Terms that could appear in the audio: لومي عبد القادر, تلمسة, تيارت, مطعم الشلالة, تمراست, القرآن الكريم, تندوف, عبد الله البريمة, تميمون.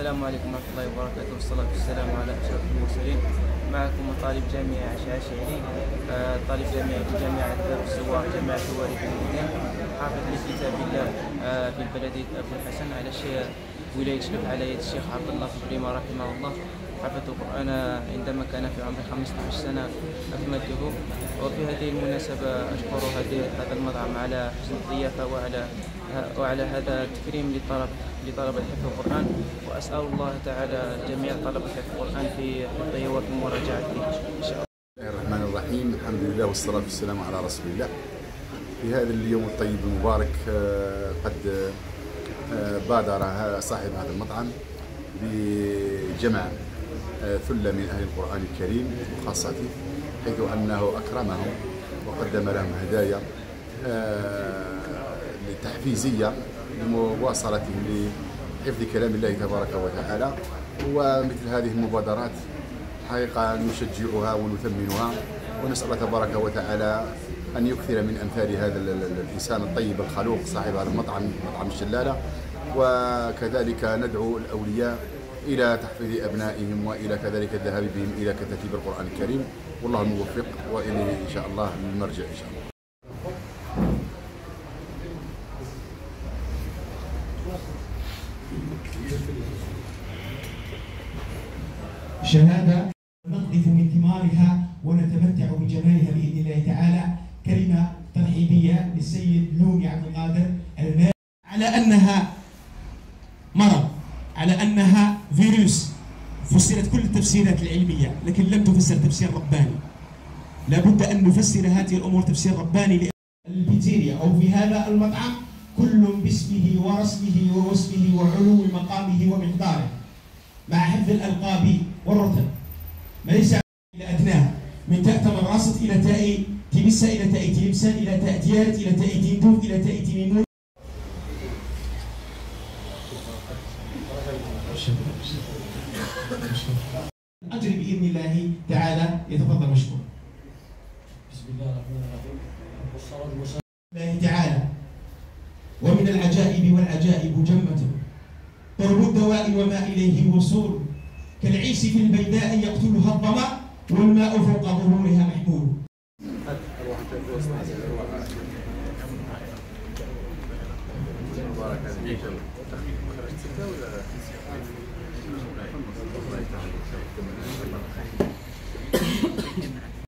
السلام عليكم ورحمة الله وبركاته، والصلاة والسلام على أشرف المرسلين. معكم طالب جامعة شعري، طالب جامعة باب السواح، جامعة وادي المدينة، حافظ لكتاب الله في البلدية أبو الحسن على ولاية شلب على يد الشيخ عبد الله البريمة رحمه الله. حفظت القرآن عندما كان في عمر 15 سنة أكملته. وفي هذه المناسبة أشكر هذا المطعم على حسن الضيافة وعلى هذا التكريم لطلبة حفظ القرآن، وأسأل الله تعالى جميع طلبة حفظ القرآن في حفظه وفي مراجعته إن شاء الله. بسم الله الرحمن الرحيم، الحمد لله والصلاة والسلام على رسول الله. في هذا اليوم الطيب المبارك قد بادر صاحب هذا المطعم بجمع ثلة من أهل القرآن الكريم وخاصته، حيث أنه أكرمهم وقدم لهم هدايا تحفيزية لمواصلتهم لحفظ كلام الله تبارك وتعالى. ومثل هذه المبادرات حقيقة نشجعها ونثمنها، ونسأل الله تبارك وتعالى أن يكثر من أمثال هذا الإنسان الطيب الخلوق صاحب هذا المطعم، مطعم الشلالة. وكذلك ندعو الأولياء إلى تحفيظ أبنائهم وإلى كذلك الذهاب بهم إلى كتاتيب القرآن الكريم، والله الموفق وإليه إن شاء الله المرجع إن شاء الله. شهادة نقذف من ثمارها ونتمتع بجمالها بإذن الله تعالى. كلمة ترحيبية للسيد لومي عبد القادر على أنها مرض، على أنها فيروس، فسرت كل التفسيرات العلمية لكن لم تفسر تفسير رباني. لابد أن نفسر هذه الأمور تفسير رباني. لأن البيتيريا أو في هذا المطعم كل باسمه ورسمه ووصفه وعلو مقامه ومقداره، مع حفظ الألقاب والرتب. ما ليس إلى أدناها، من تاء تمراست إلى تاء تمسة إلى تاء تلمسة إلى تاء تيارت إلى تاء تندوف إلى تاء تميمون. أجري بإذن الله تعالى. يتفضل مشكور. بسم الله الرحمن الرحيم، والصلاة والسلام على الله تعالى. ومن العجائب والعجائب جمة، طلب الدواء وما إليه وصول، كالعيش في البيداء يقتلها الظمأ والماء فوق ظهورها محمول.